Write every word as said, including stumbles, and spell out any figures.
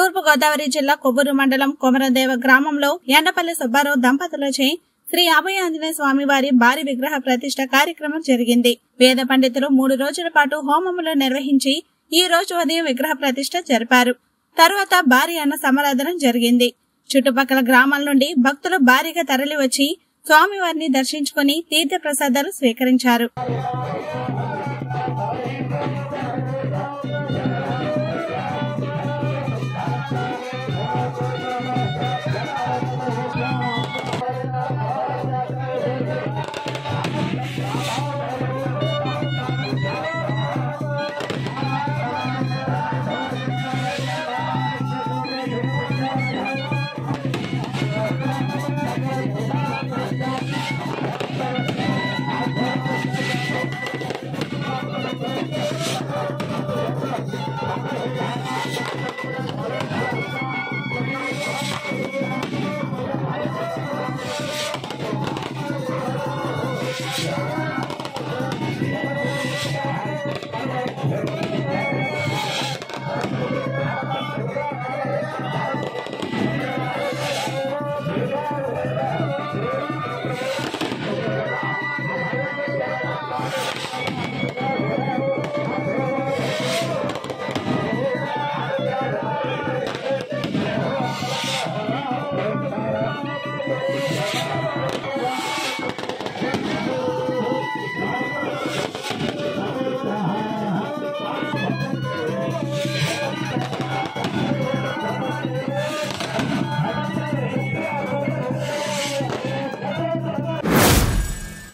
తూర్పు గోదావరి జిల్లా కొవ్వూరు మండలం కుమరదేవ గ్రామంలో యండపల్లి సుబ్బారావు దంపతులచే శ్రీ అభయాంజనేయ స్వామి వారి భారీ విగ్రహ ప్రతిష్ఠ కార్యక్రమం జరిగింది. వేద పండితులు మూడు రోజుల పాటు హోమములు నిర్వహించి ఈ రోజు ఉదయం విగ్రహ ప్రతిష్ఠ జరిపారు. తరువాత భారీ అన్న సమారాధన జరిగింది. చుట్టుపక్కల గ్రామాల నుండి భక్తులు భారీగా తరలివచ్చి స్వామివారిని దర్శించుకుని తీర్థ ప్రసాదాలు స్వీకరించారు.